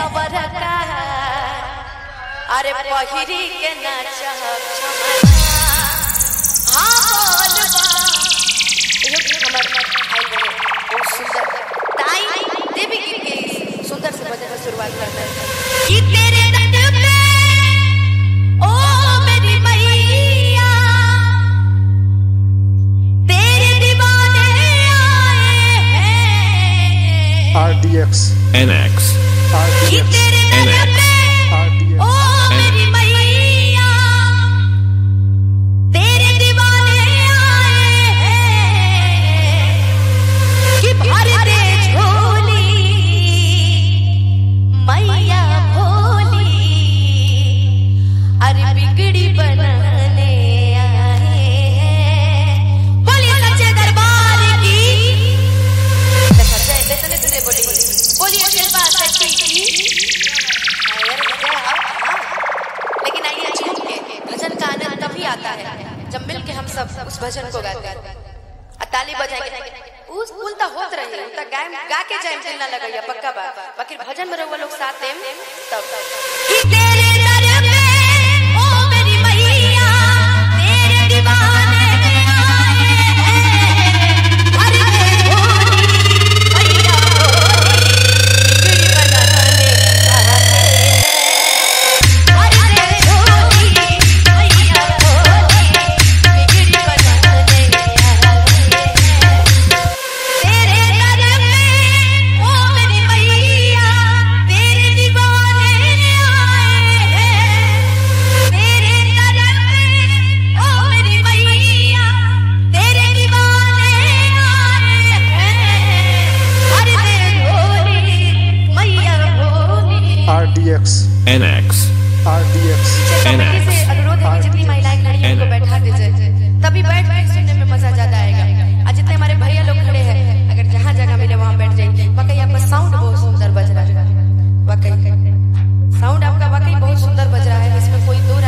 सबर का अरे पहिरी के नाचब हां बोलबा ये हमर आई गए बहुत सुंदर ताई देवी के सुंदर से बजन शुरुआत करते हैं कि तेरे दंड पे ओ मेरी मैया तेरे दीवाने आए हैं RDX NX RDX NX जब मिल के हम सब उस भजन को गाते हैं ताली बजाएंगे उस कुल ता होत रहे ता गाएं गा के जाएं दिल ना लगैया पक्का बात बाकी भजन में रहुआ लोग साथ देम तब कि तेरे दर पे ओ मेरी मैया तेरे दीवाने NX RDX NX से अनुरोध है कि जितनी महिलाएं खड़ी हैं उनको बैठा दीजिए तभी बैठ के सुनने में मजा ज्यादा आएगा आज जितने हमारे भैया लोग खड़े हैं अगर जहां जगह मिले वहां बैठ जाइए वाकई आपका साउंड बहुत सुंदर बज रहा है वाकई साउंड आपका वाकई बहुत सुंदर बज रहा है इसमें कोई दो